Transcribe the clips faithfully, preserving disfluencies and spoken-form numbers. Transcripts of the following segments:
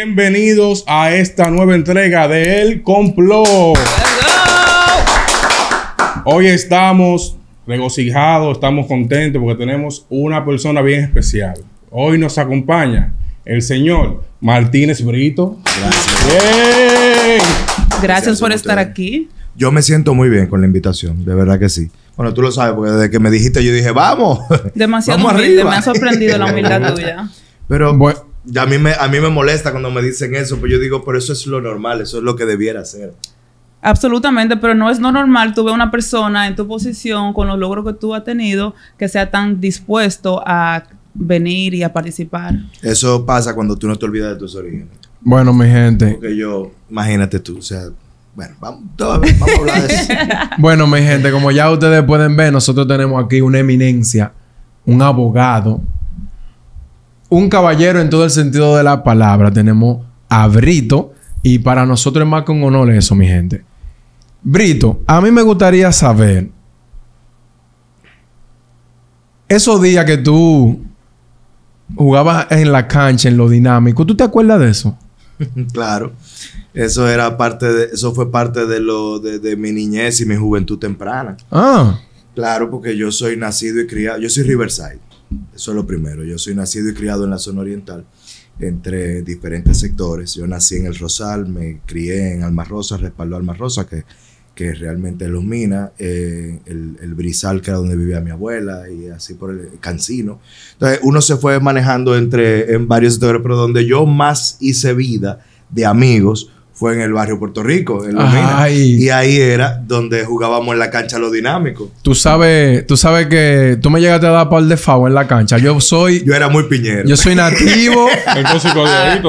Bienvenidos a esta nueva entrega de El Complot. Hoy estamos regocijados, estamos contentos porque tenemos una persona bien especial. Hoy nos acompaña el señor Martínez Brito. Gracias. Gracias, Gracias por estar aquí. Yo me siento muy bien con la invitación, de verdad que sí. Bueno, tú lo sabes, porque desde que me dijiste yo dije, vamos. Demasiado vamos humilde, arriba. Me ha sorprendido la humildad tuya. Pero bueno, a, mí me, a mí me molesta cuando me dicen eso, pues yo digo, pero eso es lo normal, eso es lo que debiera ser. Absolutamente, pero no es no normal tú ver una persona en tu posición, con los logros que tú has tenido, que sea tan dispuesto a venir y a participar. Eso pasa cuando tú no te olvidas de tus orígenes. Bueno, mi gente. Porque yo, imagínate tú, o sea... Bueno, vamos, vamos a hablar de eso. Bueno, mi gente, como ya ustedes pueden ver, nosotros tenemos aquí una eminencia, un abogado, un caballero en todo el sentido de la palabra. Tenemos a Brito y para nosotros es más que un honor eso, mi gente. Brito, a mí me gustaría saber, esos días que tú jugabas en la cancha, en lo dinámico, ¿tú te acuerdas de eso? Claro. Eso era parte de, eso fue parte de lo de, de mi niñez y mi juventud temprana. Ah. Claro, porque yo soy nacido y criado, yo soy Riverside. Eso es lo primero. Yo soy nacido y criado en la Zona Oriental, entre diferentes sectores. Yo nací en El Rosal, me crié en Alma Rosa, Respaldo Alma Rosa, que, que realmente ilumina, eh, el, el Brisal, que era donde vivía mi abuela, y así por el Cancino. Entonces, uno se fue manejando entre, en varios sectores, pero donde yo más hice vida de amigos fue en el Barrio Puerto Rico, en Lumina. Y ahí era donde jugábamos en la cancha lo dinámico. Tú sabes, tú sabes que tú me llegaste a dar par de favor en la cancha. Yo soy... Yo era muy piñero. Yo soy nativo. Entonces, ahí,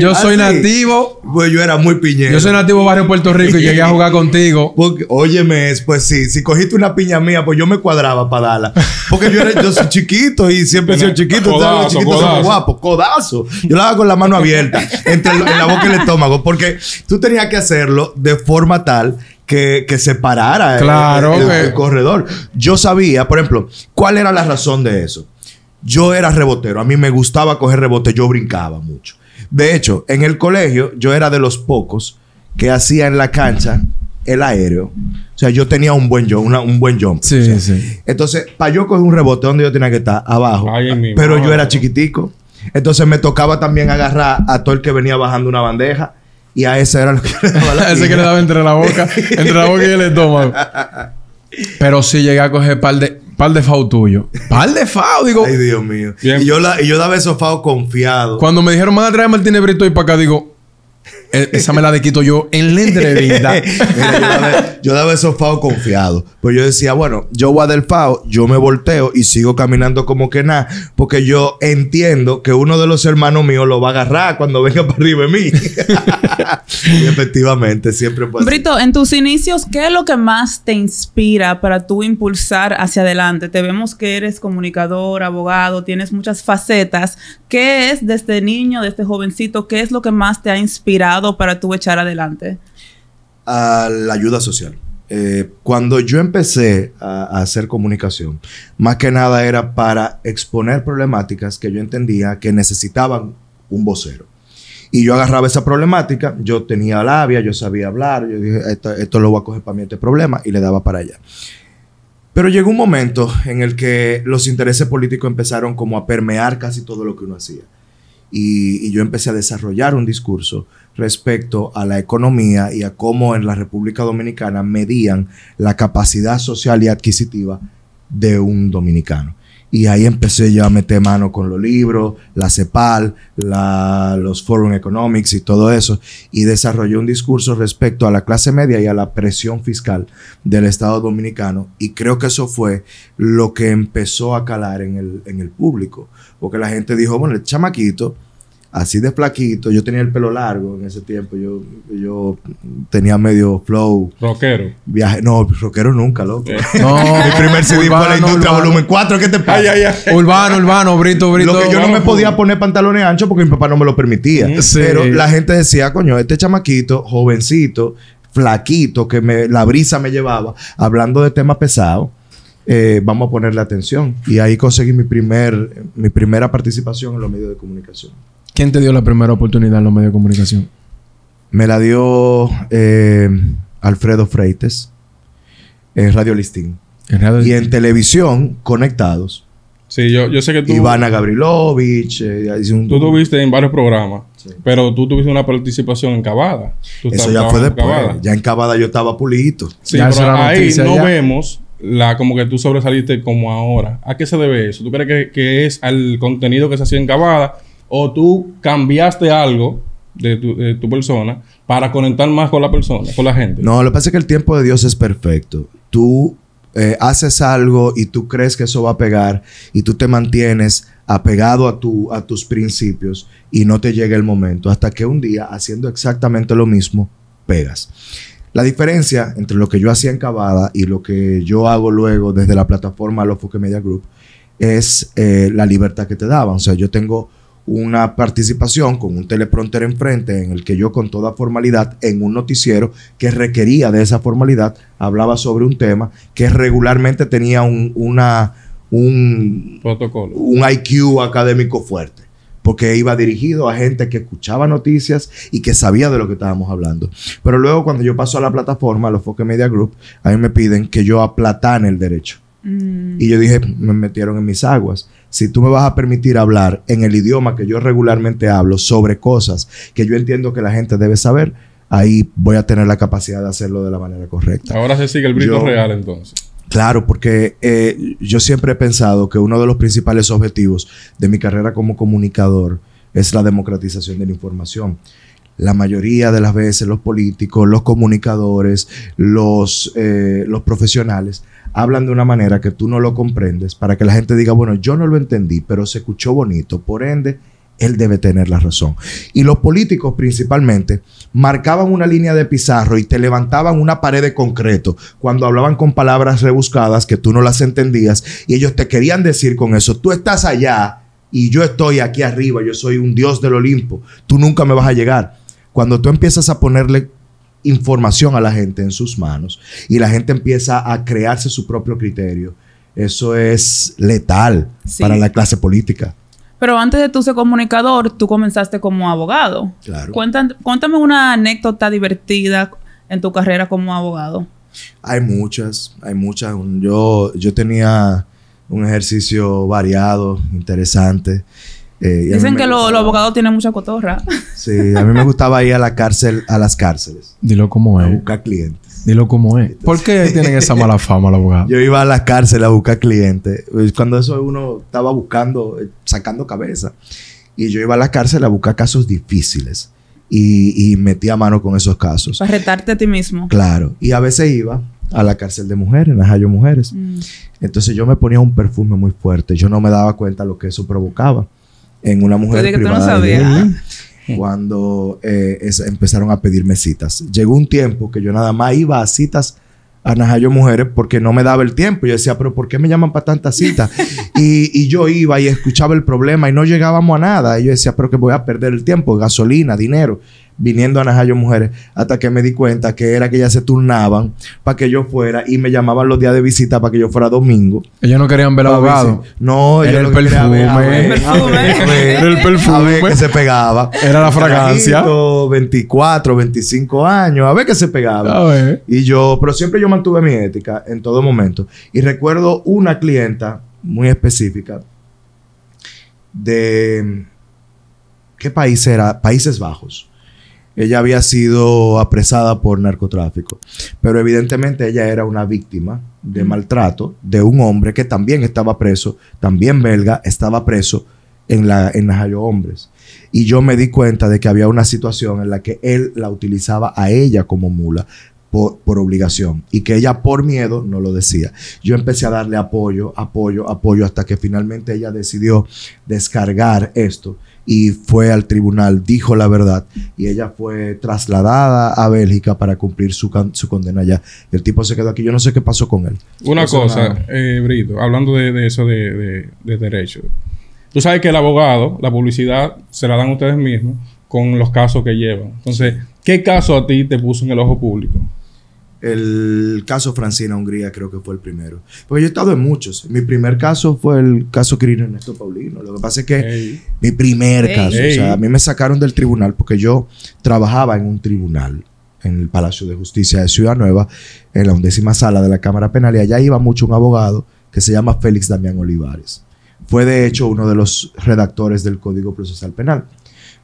yo soy ah, nativo. Sí. Pues yo era muy piñero. Yo soy nativo Barrio Puerto Rico y llegué a jugar contigo. Porque, óyeme, pues sí, si cogiste una piña mía, pues yo me cuadraba para darla. Porque yo, era, yo soy chiquito y siempre he sido chiquito. Codazo, los chiquitos codazo. Son guapos. Codazo. Yo la hago con la mano abierta, entre el, en la boca y el estómago, porque... Tú tenías que hacerlo de forma tal que, que separara claro, el, el, el, el corredor. Yo sabía, por ejemplo, ¿cuál era la razón de eso? Yo era rebotero. A mí me gustaba coger rebote. Yo brincaba mucho. De hecho, en el colegio, yo era de los pocos que hacía en la cancha el aéreo. O sea, yo tenía un buen jump. Una, un buen jump sí, o sea. sí. Entonces, para yo coger un rebote, ¿dónde yo tenía que estar? Abajo. Ay, pero yo era chiquitico. Entonces, me tocaba también agarrar a todo el que venía bajando una bandeja. Y a ese era lo que le daba la ese que le daba entre la boca, entre la boca y el estómago. Pero sí llegué a coger par de, par de fao tuyo. Par de fao, digo. Ay, Dios mío. Y yo, la, y yo daba esos fao confiado. Cuando me dijeron, van a traer a Martínez Brito y para acá, digo, e esa me la de quito yo en la entrevista. Mira, yo, daba, yo daba esos fao confiado. Pues yo decía, bueno, yo voy a del fao, yo me volteo y sigo caminando como que nada. Porque yo entiendo que uno de los hermanos míos lo va a agarrar cuando venga para arriba de mí. Y efectivamente, siempre puede Brito, ser. En tus inicios, ¿qué es lo que más te inspira para tú impulsar hacia adelante? Te vemos que eres comunicador, abogado, tienes muchas facetas. ¿Qué es desde niño, desde jovencito, qué es lo que más te ha inspirado para tú echar adelante? A la ayuda social. Eh, cuando yo empecé a, a hacer comunicación, más que nada era para exponer problemáticas que yo entendía que necesitaban un vocero. Y yo agarraba esa problemática, yo tenía labia, yo sabía hablar, yo dije, esto, esto lo voy a coger para mí, este problema, y le daba para allá. Pero llegó un momento en el que los intereses políticos empezaron como a permear casi todo lo que uno hacía. Y, y yo empecé a desarrollar un discurso respecto a la economía y a cómo en la República Dominicana medían la capacidad social y adquisitiva de un dominicano. Y ahí empecé yo a meter mano con los libros, la Cepal, la, los Foro Economics y todo eso. Y desarrollé un discurso respecto a la clase media y a la presión fiscal del Estado Dominicano. Y creo que eso fue lo que empezó a calar en el, en el público. Porque la gente dijo, bueno, el chamaquito, así de flaquito. Yo tenía el pelo largo en ese tiempo. Yo, yo tenía medio flow. ¿Rockero? Viaje. No, rockero nunca, loco. Okay. No. Mi primer C D fue la industria urbano. volumen cuatro. ¿Qué te pasa? Ay, ay, ay. Urbano, urbano. Brito, Brito. Lo que yo no me podía poner pantalones anchos porque mi papá no me lo permitía. Sí. Pero la gente decía, coño, este chamaquito, jovencito, flaquito, que me, la brisa me llevaba, hablando de temas pesados. Eh, vamos a ponerle atención. Y ahí conseguí mi, primer, mi primera participación en los medios de comunicación. ¿Quién te dio la primera oportunidad en los medios de comunicación? Me la dio eh, Alfredo Freites en Radio Listín. ¿En Radio Listín? Y en televisión, Conectados. Sí, yo, yo sé que tú... Ivana Gabrilovich. Eh, un... Tú tuviste en varios programas. Sí. Pero tú tuviste una participación en Cavada. Tú Eso ya fue después. Cavada. Ya en Cavada yo estaba pulito. Sí, ya pero ahí noticia, no ya. vemos... La, como que tú sobresaliste como ahora. ¿A qué se debe eso? ¿Tú crees que, que es al contenido que se hacía en Cavada? ¿O tú cambiaste algo de tu, de tu persona para conectar más con la persona, con la gente? No, lo que pasa es que el tiempo de Dios es perfecto. Tú eh, haces algo y tú crees que eso va a pegar y tú te mantienes apegado a, tu, a tus principios y no te llega el momento. Hasta que un día, haciendo exactamente lo mismo, pegas. La diferencia entre lo que yo hacía en Cavada y lo que yo hago luego desde la plataforma Los Focus Media Group es eh, la libertad que te daban. O sea, yo tengo una participación con un teleprompter enfrente en el que yo con toda formalidad en un noticiero que requería de esa formalidad hablaba sobre un tema que regularmente tenía un, una, un, protocolo. Un I Q académico fuerte. Porque iba dirigido a gente que escuchaba noticias y que sabía de lo que estábamos hablando. Pero luego cuando yo paso a la plataforma, a los Focus Media Group, a mí me piden que yo aplatane el derecho. Mm. Y yo dije, me metieron en mis aguas. Si tú me vas a permitir hablar en el idioma que yo regularmente hablo sobre cosas que yo entiendo que la gente debe saber, ahí voy a tener la capacidad de hacerlo de la manera correcta. Ahora se sigue el Brito yo, real entonces. Claro, porque eh, yo siempre he pensado que uno de los principales objetivos de mi carrera como comunicador es la democratización de la información. La mayoría de las veces los políticos, los comunicadores, los, eh, los profesionales hablan de una manera que tú no lo comprendes para que la gente diga, bueno, yo no lo entendí, pero se escuchó bonito, por ende, él debe tener la razón. Y los políticos principalmente marcaban una línea de pizarro y te levantaban una pared de concreto cuando hablaban con palabras rebuscadas que tú no las entendías y ellos te querían decir con eso, tú estás allá y yo estoy aquí arriba, yo soy un dios del Olimpo, tú nunca me vas a llegar. Cuando tú empiezas a ponerle información a la gente en sus manos y la gente empieza a crearse su propio criterio, eso es letal sí. para la clase política. Pero antes de tú ser comunicador, tú comenzaste como abogado. Claro. Cuéntame, cuéntame una anécdota divertida en tu carrera como abogado. Hay muchas, hay muchas. Yo, yo tenía un ejercicio variado, interesante. Eh, Dicen que lo, los abogados tienen mucha cotorra. Sí, a mí me gustaba ir a la cárcel, a las cárceles. Dilo como es. A buscar clientes. Dilo como es. ¿Por qué tienen esa mala fama los abogados? Yo iba a las cárceles a buscar clientes. Cuando eso uno estaba buscando, sacando cabeza. Y yo iba a las cárceles a buscar casos difíciles. Y, y metía mano con esos casos. Para retarte a ti mismo. Claro. Y a veces iba a la cárcel de mujeres, Najayo Mujeres. Mm. Entonces yo me ponía un perfume muy fuerte. Yo no me daba cuenta lo que eso provocaba. En una mujer Oye, que privada tú no sabías. De Yola, cuando eh, es, empezaron a pedirme citas. Llegó un tiempo que yo nada más iba a citas a Najayo Mujeres porque no me daba el tiempo. Yo decía, pero ¿por qué me llaman para tantas citas? y, y yo iba y escuchaba el problema y no llegábamos a nada. Y yo decía, pero que voy a perder el tiempo, gasolina, dinero, viniendo a Najayo Mujeres. Hasta que me di cuenta que era que ellas se turnaban para que yo fuera y me llamaban los días de visita para que yo fuera domingo. Ellos no querían ver abogado. No, ellos no querían ver. Era el perfume. A ver que se pegaba. Era la fragancia. Trajito, veinticuatro, veinticinco años. A ver que se pegaba. A ver. Y yo, pero siempre yo mantuve mi ética en todo momento. Y recuerdo una clienta muy específica de... ¿Qué país era? Países Bajos. Ella había sido apresada por narcotráfico, pero evidentemente ella era una víctima de maltrato de un hombre que también estaba preso, también belga, estaba preso en la en Najayo Hombres. Y yo me di cuenta de que había una situación en la que él la utilizaba a ella como mula por, por obligación y que ella por miedo no lo decía. Yo empecé a darle apoyo, apoyo, apoyo hasta que finalmente ella decidió descargar esto. Y fue al tribunal, dijo la verdad. Y ella fue trasladada a Bélgica para cumplir su, su condena allá. El tipo se quedó aquí. Yo no sé qué pasó con él. Una no cosa, eh, Brito, hablando de, de eso de, de, de derecho. Tú sabes que el abogado, la publicidad, se la dan ustedes mismos con los casos que llevan. Entonces, ¿qué caso a ti te puso en el ojo público? El caso Francina Hungría creo que fue el primero. Porque yo he estado en muchos. Mi primer caso fue el caso Quirino Ernesto Paulino. Lo que pasa es que hey. mi primer hey. caso. Hey. O sea, a mí me sacaron del tribunal porque yo trabajaba en un tribunal. En el Palacio de Justicia de Ciudad Nueva. En la undécima sala de la Cámara Penal. Y allá iba mucho un abogado que se llama Félix Damián Olivares. Fue de hecho uno de los redactores del Código Procesal Penal.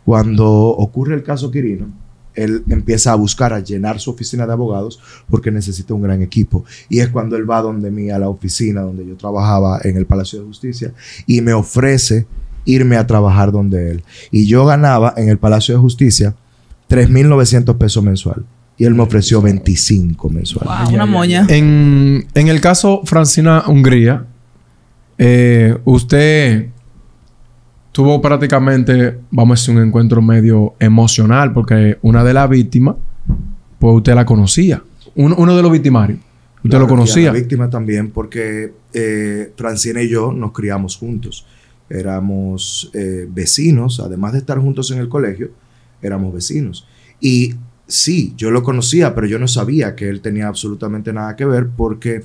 Cuando ocurre el caso Quirino, él empieza a buscar, a llenar su oficina de abogados porque necesita un gran equipo. Y es cuando él va donde mí a la oficina donde yo trabajaba en el Palacio de Justicia y me ofrece irme a trabajar donde él. Y yo ganaba en el Palacio de Justicia tres mil novecientos pesos mensual. Y él me ofreció veinticinco mensual. Wow, una moña. En, en el caso Francina Hungría, eh, usted... tuvo prácticamente, vamos a decir, un encuentro medio emocional porque una de las víctimas, pues usted la conocía. Uno, uno de los victimarios, usted claro, lo conocía. La víctima también porque eh, Francina y yo nos criamos juntos. Éramos eh, vecinos, además de estar juntos en el colegio, éramos vecinos. Y sí, yo lo conocía, pero yo no sabía que él tenía absolutamente nada que ver porque...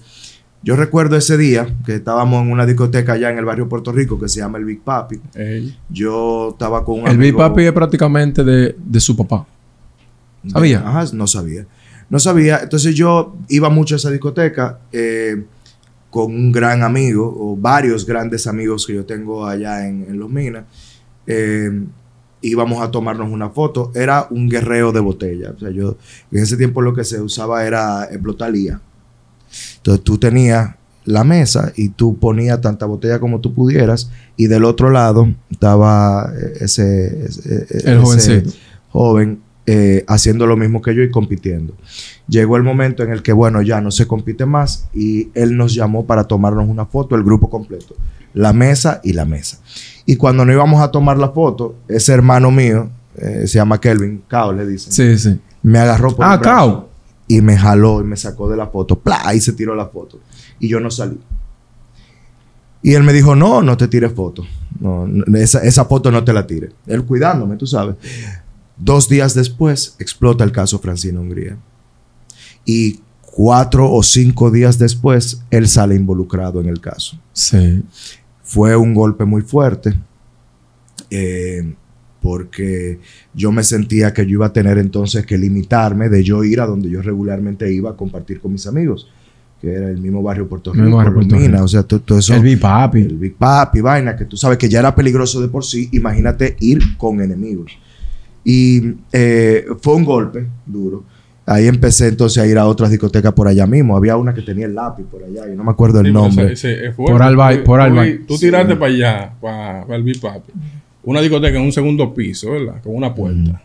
yo recuerdo ese día que estábamos en una discoteca allá en el barrio Puerto Rico que se llama El Big Papi. Ey. Yo estaba con un amigo... El Big Papi es prácticamente de, de su papá. ¿Sabía? De, ajá, no sabía. No sabía. Entonces yo iba mucho a esa discoteca eh, con un gran amigo o varios grandes amigos que yo tengo allá en, en Los Minas. Eh, íbamos a tomarnos una foto. Era un guerreo de botella. O sea, yo... en ese tiempo lo que se usaba era explotalía. Entonces tú tenías la mesa y tú ponías tanta botella como tú pudieras y del otro lado estaba ese, ese, el ese joven eh, haciendo lo mismo que yo y compitiendo. Llegó el momento en el que, bueno, ya no se compite más y él nos llamó para tomarnos una foto, el grupo completo, la mesa y la mesa. Y cuando no íbamos a tomar la foto, ese hermano mío, eh, se llama Kelvin, Cao le dicen. Sí, sí. Me agarró por ah, el brazo. Cao. Y me jaló y me sacó de la foto. ¡Pla! Y se tiró la foto. Y yo no salí. Y él me dijo, no, no te tires foto. No, no, esa, esa foto no te la tires. Él cuidándome, tú sabes. Dos días después explota el caso Francina Hungría. Y cuatro o cinco días después, él sale involucrado en el caso. Sí. Fue un golpe muy fuerte. Eh... porque yo me sentía que yo iba a tener entonces que limitarme de yo ir a donde yo regularmente iba a compartir con mis amigos, que era el mismo barrio Puerto Rico, barrio Puerto Rico. O sea, todo eso. El Big Papi. El Big Papi, vaina, que tú sabes que ya era peligroso de por sí, imagínate ir con enemigos. Y eh, fue un golpe duro. Ahí empecé entonces a ir a otras discotecas por allá mismo. Había una que tenía el lápiz por allá y no me acuerdo el sí, nombre. Ese, ese fue, por Albay, por Albay. Tú, tú tiraste sí. para allá, para, para el Big Papi. Una discoteca en un segundo piso, ¿verdad? Con una puerta.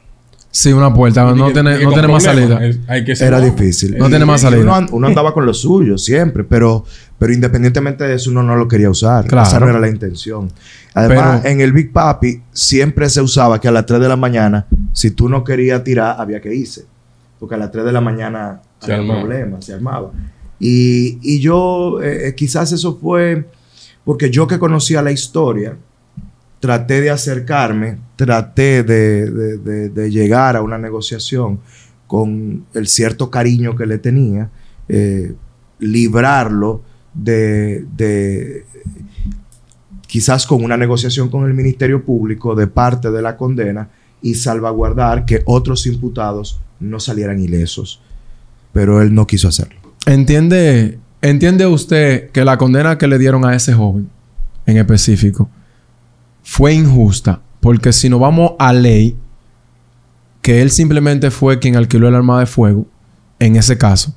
Sí, una puerta. No, no tiene, no tiene más salida. Es, hay que Era difícil. No tiene más salida. Uno, uno andaba con lo suyo siempre, pero, pero independientemente de eso, uno no lo quería usar. Claro. Esa no era la intención. Además, pero, en el Big Papi siempre se usaba que a las tres de la mañana, si tú no querías tirar, había que irse. Porque a las tres de la mañana había problemas, se armaba. Y, y yo, eh, quizás eso fue porque yo que conocía la historia... traté de acercarme, traté de, de, de, de llegar a una negociación con el cierto cariño que le tenía, eh, librarlo de, de, quizás con una negociación con el Ministerio Público de parte de la condena y salvaguardar que otros imputados no salieran ilesos. Pero él no quiso hacerlo. ¿Entiende, entiende usted que la condena que le dieron a ese joven en específico fue injusta? Porque si nos vamos a ley, que él simplemente fue quien alquiló el arma de fuego, en ese caso,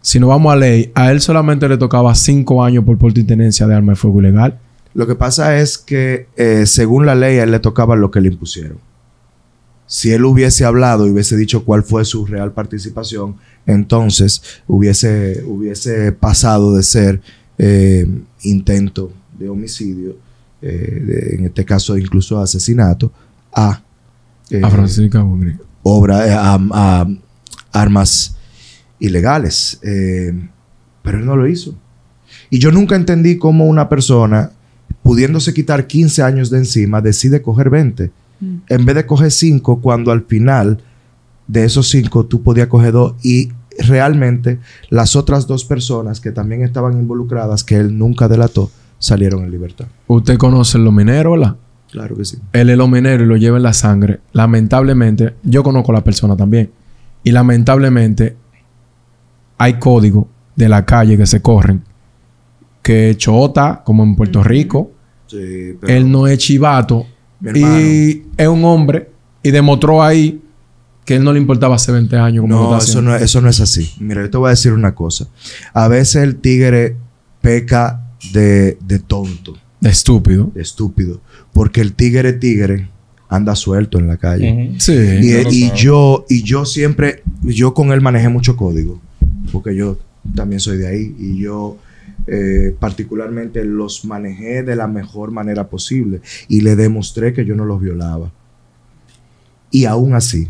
si nos vamos a ley, a él solamente le tocaba cinco años por porte y tenencia de arma de fuego ilegal. Lo que pasa es que, eh, según la ley, a él le tocaba lo que le impusieron. Si él hubiese hablado y hubiese dicho cuál fue su real participación, entonces hubiese, hubiese pasado de ser eh, intento de homicidio, Eh, de, en este caso incluso asesinato, a, eh, a Francina Hungría, obra, eh, a, a armas ilegales, eh, pero él no lo hizo. Y yo nunca entendí cómo una persona, pudiéndose quitar quince años de encima, decide coger veinte, mm. en vez de coger cinco, cuando al final de esos cinco tú podías coger dos y realmente las otras dos personas que también estaban involucradas, que él nunca delató, salieron en libertad. ¿Usted conoce los mineros, verdad? Claro que sí. Él es los mineros y lo lleva en la sangre. Lamentablemente, yo conozco a la persona también. Y lamentablemente, hay códigos de la calle que se corren. Que es chota, como en Puerto Rico. Sí, pero él no es chivato. Y es un hombre. Y demostró ahí que él no le importaba hace veinte años. Como no, eso no, eso no es así. Mira, yo te voy a decir una cosa. A veces el tigre peca de, de tonto. De estúpido. De estúpido. Porque el tigre tigre anda suelto en la calle. Uh-huh. Sí. Y, no y, yo, y yo siempre... Yo con él manejé mucho código. Porque yo también soy de ahí. Y yo... Eh, particularmente los manejé de la mejor manera posible y le demostré que yo no los violaba, y aún así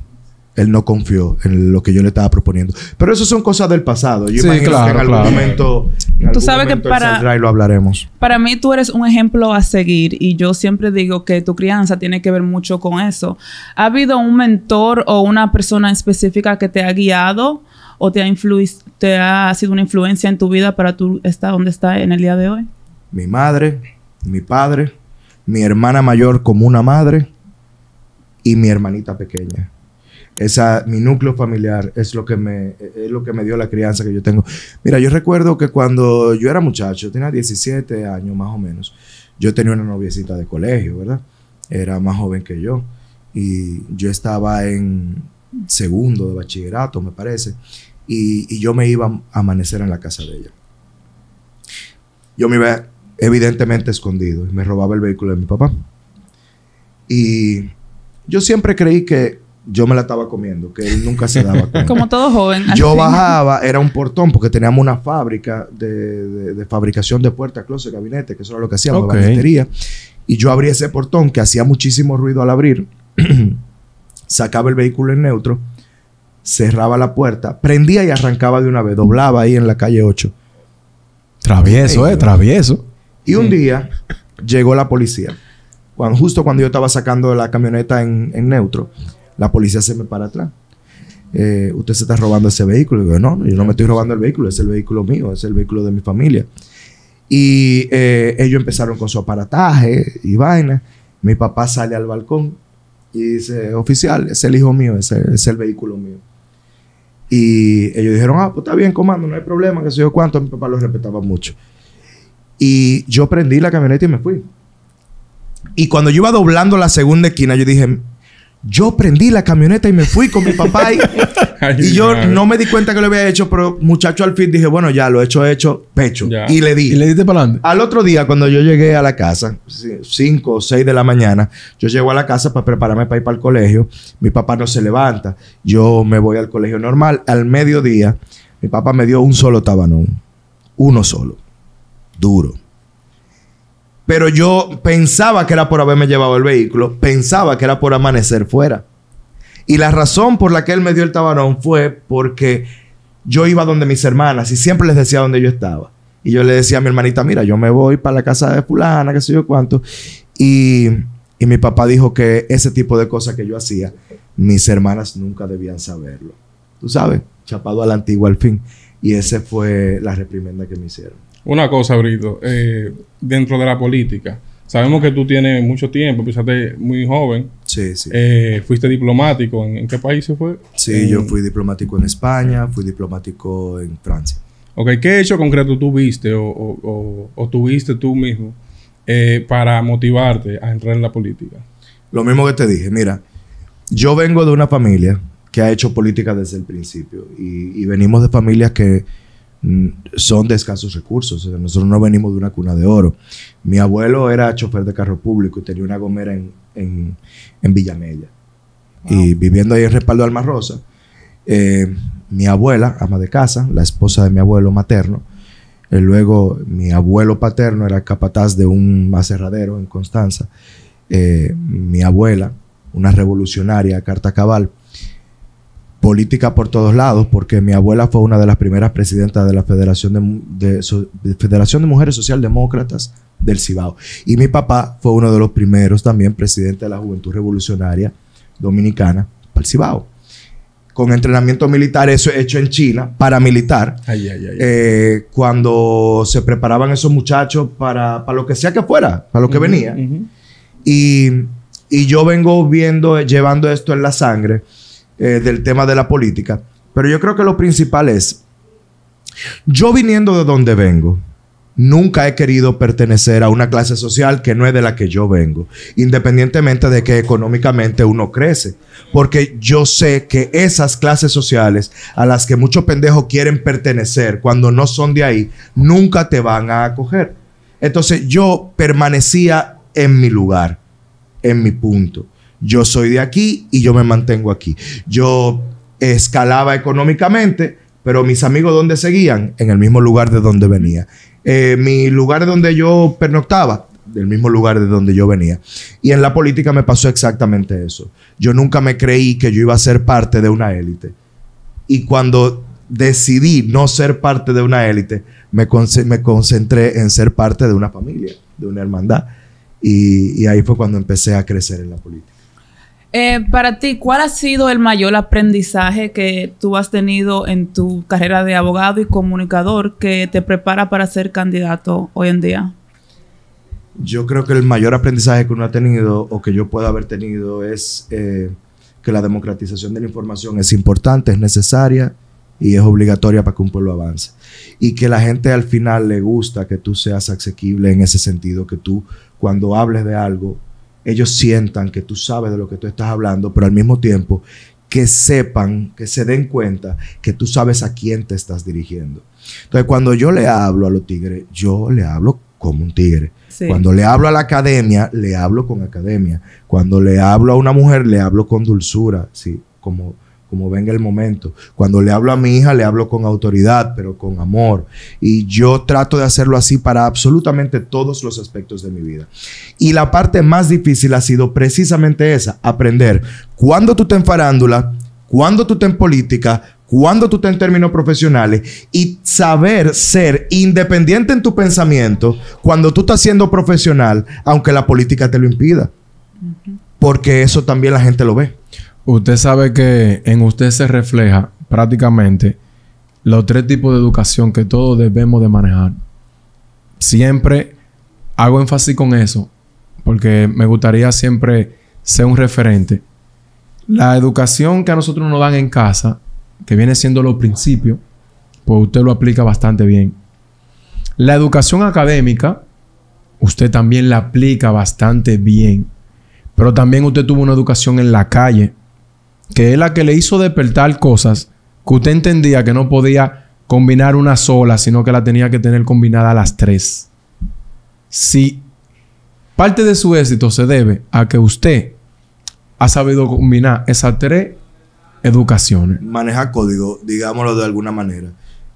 él no confió en lo que yo le estaba proponiendo, pero eso son cosas del pasado. Yo sí, imagino claro, que en algún claro. momento en algún tú sabes momento que para, saldrá y lo hablaremos. Para mí tú eres un ejemplo a seguir, y yo siempre digo que tu crianza tiene que ver mucho con eso. ¿Ha habido un mentor o una persona específica que te ha guiado o te ha, te ha sido una influencia en tu vida para tú estar donde estás en el día de hoy? Mi madre, mi padre, mi hermana mayor como una madre y mi hermanita pequeña. Esa, mi núcleo familiar es lo que me, es lo que me dio la crianza que yo tengo. Mira, yo recuerdo que cuando yo era muchacho, tenía diecisiete años más o menos, yo tenía una noviecita de colegio, ¿verdad? Era más joven que yo y yo estaba en segundo de bachillerato, me parece. Y, y yo me iba a amanecer en la casa de ella. Yo me iba evidentemente escondido. Y me robaba el vehículo de mi papá. Y yo siempre creí que yo me la estaba comiendo. Que él nunca se daba cuenta. Como todo joven. Yo bajaba, era un portón, porque teníamos una fábrica de, de, de fabricación de puertas, closet, gabinete, que eso era lo que hacíamos, okay. Banistería. Y yo abría ese portón que hacía muchísimo ruido al abrir. Sacaba el vehículo en neutro. Cerraba la puerta, prendía y arrancaba de una vez, doblaba ahí en la calle ocho. Travieso, eh, travieso. Y un día llegó la policía. Cuando, justo cuando yo estaba sacando la camioneta en, en neutro, la policía se me para atrás. Eh, usted se está robando ese vehículo. Y yo, no, yo no me estoy robando el vehículo, es el vehículo mío, es el vehículo de mi familia. Y eh, ellos empezaron con su aparataje y vaina. Mi papá sale al balcón y dice, oficial, es el hijo mío, es el, es el vehículo mío. Y ellos dijeron, ah, pues está bien, comando, no hay problema, que sé yo cuánto. Mi papá lo respetaba mucho. Y yo prendí la camioneta y me fui. Y cuando yo iba doblando la segunda esquina, yo dije, yo prendí la camioneta y me fui con mi papá. Y, Ay, y yo madre. no me di cuenta que lo había hecho, pero muchacho al fin dije, bueno, ya, lo he hecho, he hecho, pecho. Ya. Y le di. ¿Y le diste para adelante? Al otro día, cuando yo llegué a la casa, cinco o seis de la mañana, yo llego a la casa para prepararme para ir para el colegio. Mi papá no se levanta. Yo me voy al colegio normal. Al mediodía, mi papá me dio un solo tabanón. Uno solo. Duro. Pero yo pensaba que era por haberme llevado el vehículo. Pensaba que era por amanecer fuera. Y la razón por la que él me dio el tabanón fue porque yo iba donde mis hermanas y siempre les decía dónde yo estaba. Y yo le decía a mi hermanita, mira, yo me voy para la casa de fulana, qué sé yo cuánto. Y, y mi papá dijo que ese tipo de cosas que yo hacía, mis hermanas nunca debían saberlo. Tú sabes, chapado a la antigua al fin. Y esa fue la reprimenda que me hicieron. Una cosa, Brito. Eh, dentro de la política, sabemos que tú tienes mucho tiempo, empezaste muy joven. Sí, sí. Eh, fuiste diplomático. ¿En, en qué país fue? Sí, en... yo fui diplomático en España, fui diplomático en Francia. Ok. ¿Qué hecho concreto tú viste o, o, o, o tuviste tú mismo eh, para motivarte a entrar en la política? Lo mismo que te dije. Mira, yo vengo de una familia que ha hecho política desde el principio. Y, y venimos de familias que son de escasos recursos. Nosotros no venimos de una cuna de oro. Mi abuelo era chofer de carro público y tenía una gomera en, en, en Villamella. Wow. Y viviendo ahí en Respaldo Alma Rosa, eh, mi abuela, ama de casa, la esposa de mi abuelo materno, eh, luego mi abuelo paterno era capataz de un aserradero en Constanza, eh, mi abuela, una revolucionaria a carta cabal. Política por todos lados, porque mi abuela fue una de las primeras presidentas de la Federación de, de, so, de, Federación de Mujeres Socialdemócratas del Cibao. Y mi papá fue uno de los primeros también presidente de la Juventud Revolucionaria Dominicana para el Cibao. con entrenamiento militar, eso hecho en China, paramilitar. Ay, ay, ay. Eh, cuando se preparaban esos muchachos para, para lo que sea que fuera, para lo que uh-huh, venía. Uh-huh. Y, y yo vengo viendo, llevando esto en la sangre eh, del tema de la política. Pero yo creo que lo principal es, yo viniendo de donde vengo, nunca he querido pertenecer a una clase social que no es de la que yo vengo, independientemente de que económicamente uno crece, porque yo sé que esas clases sociales a las que muchos pendejos quieren pertenecer cuando no son de ahí, nunca te van a acoger. Entonces yo permanecía en mi lugar, en mi punto. Yo soy de aquí y yo me mantengo aquí. Yo escalaba económicamente, pero mis amigos, ¿dónde seguían? En el mismo lugar de donde venía. Eh, mi lugar donde yo pernoctaba, del mismo lugar de donde yo venía. Y en la política me pasó exactamente eso. Yo nunca me creí que yo iba a ser parte de una élite. Y cuando decidí no ser parte de una élite, me, con me concentré en ser parte de una familia, de una hermandad. Y, y ahí fue cuando empecé a crecer en la política. Eh, para ti, ¿cuál ha sido el mayor aprendizaje que tú has tenido en tu carrera de abogado y comunicador que te prepara para ser candidato hoy en día? Yo creo que el mayor aprendizaje que uno ha tenido o que yo pueda haber tenido es eh, que la democratización de la información es importante, es necesaria y es obligatoria para que un pueblo avance. Y que la gente al final le gusta que tú seas asequible en ese sentido, que tú cuando hables de algo ellos sientan que tú sabes de lo que tú estás hablando, pero al mismo tiempo que sepan, que se den cuenta que tú sabes a quién te estás dirigiendo. Entonces, cuando yo le hablo a los tigres, yo le hablo como un tigre. Sí. Cuando le hablo a la academia, le hablo con academia. Cuando le hablo a una mujer, le hablo con dulzura, sí, como, como venga el momento. Cuando le hablo a mi hija, le hablo con autoridad, pero con amor. Y yo trato de hacerlo así para absolutamente todos los aspectos de mi vida. Y la parte más difícil ha sido precisamente esa, aprender cuándo tú estás en farándula, cuándo tú estás en política, cuándo tú estás en términos profesionales y saber ser independiente en tu pensamiento cuando tú estás siendo profesional, aunque la política te lo impida. Uh-huh. Porque eso también la gente lo ve. Usted sabe que en usted se refleja prácticamente los tres tipos de educación que todos debemos de manejar. Siempre hago énfasis con eso porque me gustaría siempre ser un referente. La educación que a nosotros nos dan en casa, que viene siendo los principios, pues usted lo aplica bastante bien. La educación académica, usted también la aplica bastante bien. Pero también usted tuvo una educación en la calle, que es la que le hizo despertar cosas que usted entendía que no podía combinar una sola, sino que la tenía que tener combinada las tres. Si parte de su éxito se debe a que usted ha sabido combinar esas tres educaciones. Maneja código, digámoslo de alguna manera.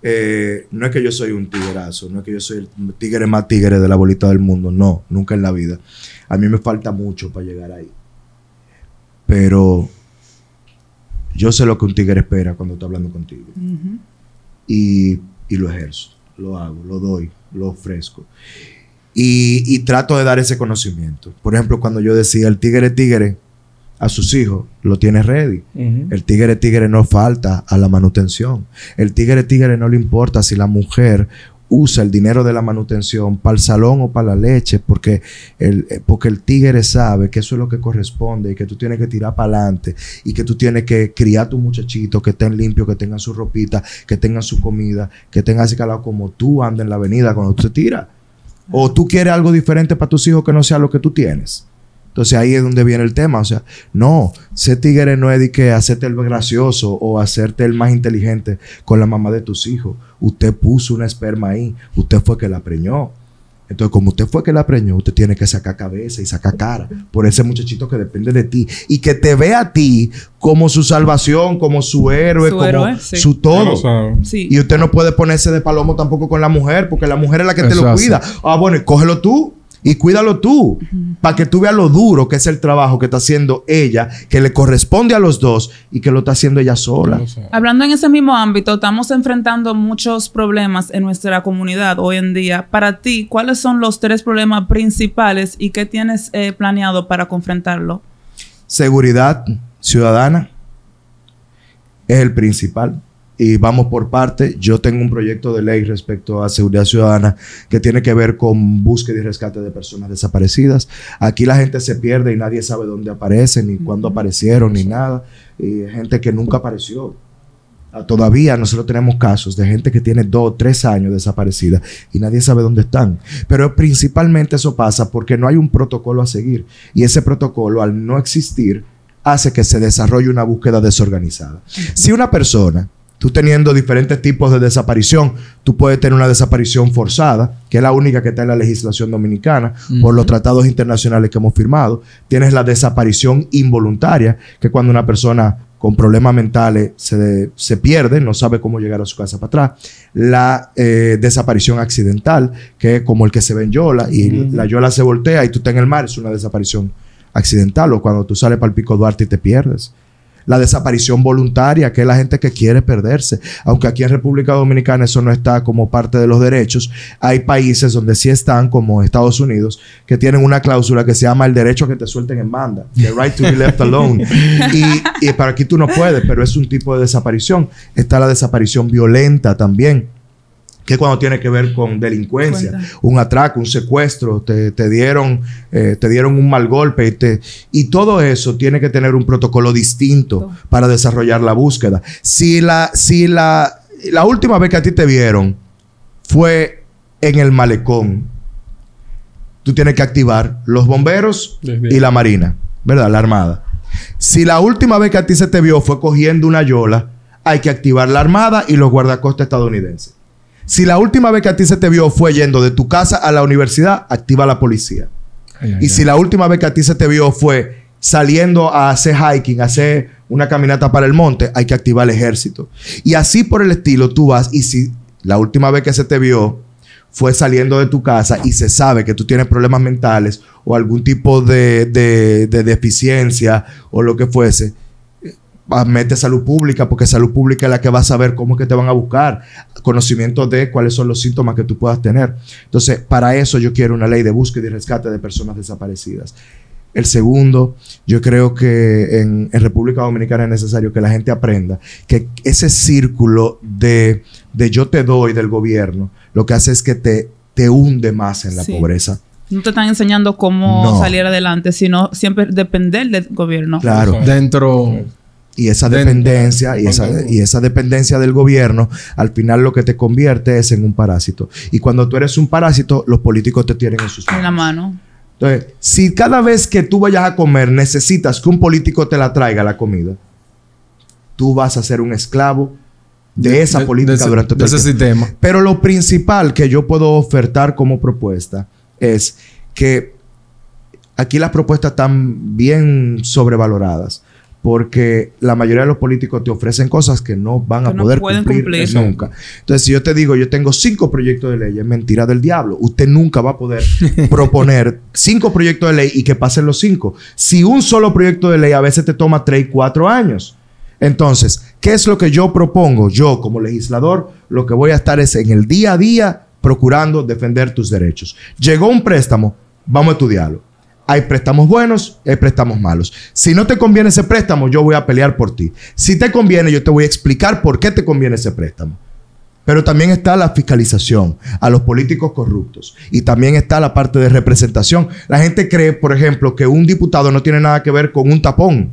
Eh, no es que yo soy un tiguerazo, no es que yo soy el tigre más tigre de la bolita del mundo. No, nunca en la vida. A mí me falta mucho para llegar ahí. Pero yo sé lo que un tigre espera cuando está hablando contigo. Uh-huh. y, y lo ejerzo, lo hago, lo doy, lo ofrezco. Y, y trato de dar ese conocimiento. Por ejemplo, cuando yo decía el tigre tigre a sus hijos, lo tiene ready. Uh-huh. El tigre tigre no falta a la manutención. El tigre tigre no le importa si la mujer usa el dinero de la manutención para el salón o para la leche, porque el, porque el tigre sabe que eso es lo que corresponde y que tú tienes que tirar para adelante y que tú tienes que criar a tus muchachitos que estén limpios, que tengan su ropita, que tengan su comida, que tengan así calado como tú andas en la avenida cuando tú te tiras. O tú quieres algo diferente para tus hijos que no sea lo que tú tienes. Entonces ahí es donde viene el tema. O sea, no, ser tigre no es de que hacerte el gracioso o hacerte el más inteligente con la mamá de tus hijos. Usted puso una esperma ahí. Usted fue que la preñó. Entonces, como usted fue que la preñó, usted tiene que sacar cabeza y sacar cara por ese muchachito que depende de ti. Y que te vea a ti como su salvación, como su héroe, su como héroe, sí. su todo. Sí. Y usted no puede ponerse de palomo tampoco con la mujer, porque la mujer es la que te Eso lo cuida. Hace. Ah, bueno, y cógelo tú. Y cuídalo tú, uh-huh. para que tú veas lo duro que es el trabajo que está haciendo ella, que le corresponde a los dos y que lo está haciendo ella sola. Hablando en ese mismo ámbito, estamos enfrentando muchos problemas en nuestra comunidad hoy en día. Para ti, ¿cuáles son los tres problemas principales y qué tienes eh, planeado para confrontarlo? Seguridad ciudadana, es el principal. Y vamos por parte. Yo tengo un proyecto de ley respecto a seguridad ciudadana que tiene que ver con búsqueda y rescate de personas desaparecidas. Aquí la gente se pierde y nadie sabe dónde aparecen, ni cuándo aparecieron, ni nada. Y gente que nunca apareció. Todavía nosotros tenemos casos de gente que tiene dos o tres años desaparecida y nadie sabe dónde están. Pero principalmente eso pasa porque no hay un protocolo a seguir. Y ese protocolo, al no existir, hace que se desarrolle una búsqueda desorganizada. Si una persona... Tú teniendo diferentes tipos de desaparición, tú puedes tener una desaparición forzada, que es la única que está en la legislación dominicana, uh-huh. por los tratados internacionales que hemos firmado. Tienes la desaparición involuntaria, que es cuando una persona con problemas mentales se, se pierde, no sabe cómo llegar a su casa para atrás. La eh, desaparición accidental, que es como el que se ve en Yola, y uh-huh. la Yola se voltea y tú estás en el mar, es una desaparición accidental, o cuando tú sales para el Pico Duarte y te pierdes. La desaparición voluntaria, que es la gente que quiere perderse. Aunque aquí en República Dominicana eso no está como parte de los derechos, hay países donde sí están, como Estados Unidos, que tienen una cláusula que se llama el derecho a que te suelten en banda. The right to be left alone. Y, y para aquí tú no puedes, pero es un tipo de desaparición. Está la desaparición violenta también, que cuando tiene que ver con delincuencia, cuenta. Un atraco, un secuestro, te, te, dieron, eh, te dieron un mal golpe. Y, te, y todo eso tiene que tener un protocolo distinto oh. para desarrollar la búsqueda. Si, la, si la, la última vez que a ti te vieron fue en el malecón, tú tienes que activar los bomberos y la marina, ¿verdad? La armada. Si la última vez que a ti se te vio fue cogiendo una yola, hay que activar la armada y los guardacostas estadounidenses. Si la última vez que a ti se te vio fue yendo de tu casa a la universidad, activa la policía. Ay, ay, y si ay. la última vez que a ti se te vio fue saliendo a hacer hiking, a hacer una caminata para el monte, hay que activar el ejército. Y así por el estilo tú vas. Y si la última vez que se te vio fue saliendo de tu casa y se sabe que tú tienes problemas mentales o algún tipo de, de, de deficiencia o lo que fuese, mete salud pública, porque salud pública es la que va a saber cómo es que te van a buscar, conocimiento de cuáles son los síntomas que tú puedas tener. Entonces, para eso yo quiero una ley de búsqueda y rescate de personas desaparecidas. El segundo, yo creo que en, en República Dominicana es necesario que la gente aprenda que ese círculo de, de yo te doy del gobierno, lo que hace es que te, te hunde más en la sí. pobreza. No te están enseñando cómo no. salir adelante, sino siempre depender del gobierno. Claro. Okay. Dentro... Okay. Y esa dependencia, y esa, y esa dependencia del gobierno, al final lo que te convierte es en un parásito. Y cuando tú eres un parásito, los políticos te tienen en sus manos. En la mano. Entonces, si cada vez que tú vayas a comer necesitas que un político te la traiga la comida, tú vas a ser un esclavo de esa de, política de ese, durante todo el tiempo. Sistema. Pero lo principal que yo puedo ofertar como propuesta es que aquí las propuestas están bien sobrevaloradas. Porque la mayoría de los políticos te ofrecen cosas que no van a que poder no cumplir, cumplir nunca. Entonces, si yo te digo, yo tengo cinco proyectos de ley, es mentira del diablo. Usted nunca va a poder proponer cinco proyectos de ley y que pasen los cinco. Si un solo proyecto de ley a veces te toma tres y cuatro años. Entonces, ¿qué es lo que yo propongo? Yo, como legislador, lo que voy a estar es en el día a día procurando defender tus derechos. Llegó un préstamo, vamos a estudiarlo. Hay préstamos buenos, hay préstamos malos. Si no te conviene ese préstamo, yo voy a pelear por ti. Si te conviene, yo te voy a explicar por qué te conviene ese préstamo. Pero también está la fiscalización a los políticos corruptos. Y también está la parte de representación. La gente cree, por ejemplo, que un diputado no tiene nada que ver con un tapón.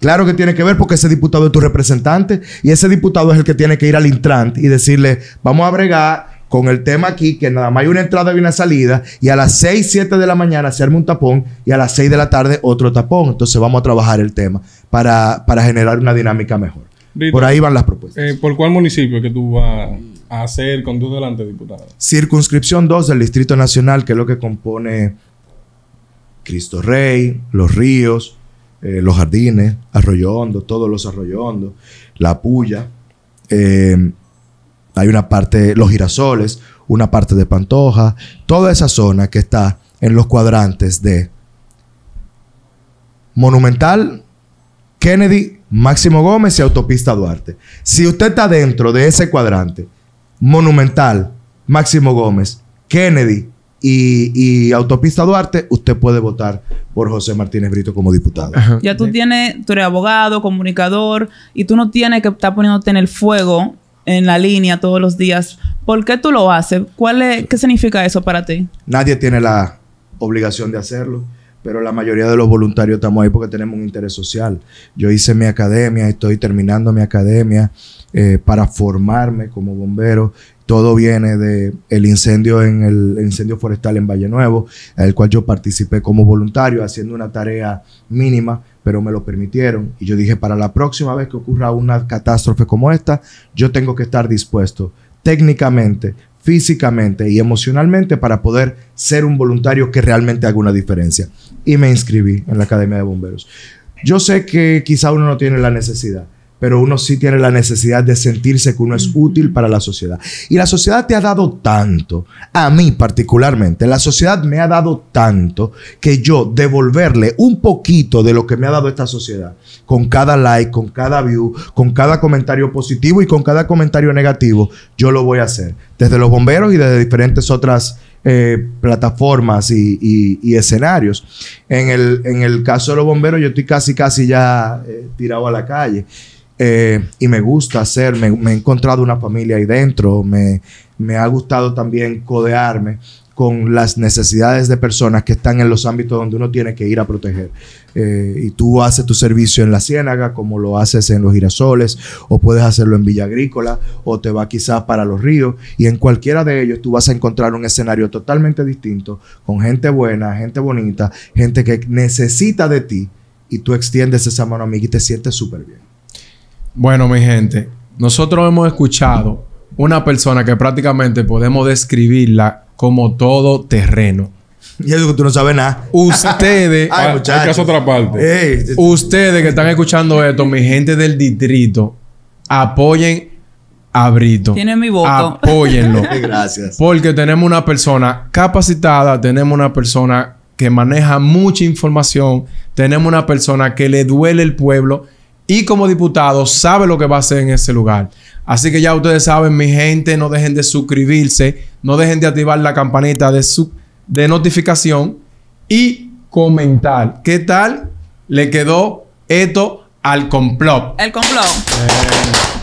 Claro que tiene que ver porque ese diputado es tu representante y ese diputado es el que tiene que ir al Intran y decirle, vamos a bregar con el tema aquí, que nada más hay una entrada y una salida, y a las seis, siete de la mañana se arma un tapón, y a las seis de la tarde otro tapón. Entonces vamos a trabajar el tema para, para generar una dinámica mejor. Rito, por ahí van las propuestas. Eh, ¿Por cuál municipio que tú vas a hacer con tu delante, diputado? Circunscripción dos del Distrito Nacional, que es lo que compone Cristo Rey, Los Ríos, eh, Los Jardines, Arroyo Hondo, todos los Arroyo Hondo, La Puya, eh, hay una parte, los Girasoles, una parte de Pantoja, toda esa zona que está en los cuadrantes de Monumental, Kennedy, Máximo Gómez y Autopista Duarte. Si usted está dentro de ese cuadrante, Monumental, Máximo Gómez, Kennedy y, y Autopista Duarte, usted puede votar por José Martínez Brito como diputado. Ajá. Ya tú tienes, tú eres abogado, comunicador, y tú no tienes que estar poniéndote en el fuego, en la línea todos los días. ¿Por qué tú lo haces? ¿Cuál es, qué significa eso para ti? Nadie tiene la obligación de hacerlo, pero la mayoría de los voluntarios estamos ahí porque tenemos un interés social. Yo hice mi academia, estoy terminando mi academia eh, para formarme como bombero. Todo viene de el incendio en el, el incendio forestal en Valle Nuevo, al cual yo participé como voluntario haciendo una tarea mínima, pero me lo permitieron. Y yo dije, para la próxima vez que ocurra una catástrofe como esta, yo tengo que estar dispuesto técnicamente, físicamente y emocionalmente para poder ser un voluntario que realmente haga una diferencia. Y me inscribí en la Academia de Bomberos. Yo sé que quizá uno no tiene la necesidad, pero uno sí tiene la necesidad de sentirse que uno es útil para la sociedad. Y la sociedad te ha dado tanto, a mí particularmente, la sociedad me ha dado tanto que yo devolverle un poquito de lo que me ha dado esta sociedad, con cada like, con cada view, con cada comentario positivo y con cada comentario negativo, yo lo voy a hacer. Desde los bomberos y desde diferentes otras eh, plataformas y, y, y escenarios. En el, en el caso de los bomberos, yo estoy casi, casi ya eh, tirado a la calle. Eh, y me gusta hacer, me, me he encontrado una familia ahí dentro, me, me ha gustado también codearme con las necesidades de personas que están en los ámbitos donde uno tiene que ir a proteger. Eh, y tú haces tu servicio en la Ciénaga, como lo haces en Los Girasoles, o puedes hacerlo en Villa Agrícola, o te va quizás para Los Ríos, y en cualquiera de ellos tú vas a encontrar un escenario totalmente distinto, con gente buena, gente bonita, gente que necesita de ti, y tú extiendes esa mano amiga y te sientes súper bien. Bueno, mi gente, nosotros hemos escuchado una persona que prácticamente podemos describirla como todo terreno. Y eso que tú no sabes nada. Ustedes... Ay, muchachos. Otra parte. Ey. Ustedes que están escuchando esto, mi gente del distrito, apoyen a Brito. Tienen mi voto. Apóyenlo. Gracias. Porque tenemos una persona capacitada, tenemos una persona que maneja mucha información, tenemos una persona que le duele el pueblo... Y como diputado sabe lo que va a hacer en ese lugar. Así que ya ustedes saben, mi gente, no dejen de suscribirse, no dejen de activar la campanita de, su de notificación y comentar. ¿Qué tal le quedó esto al complot? El complot. Eh.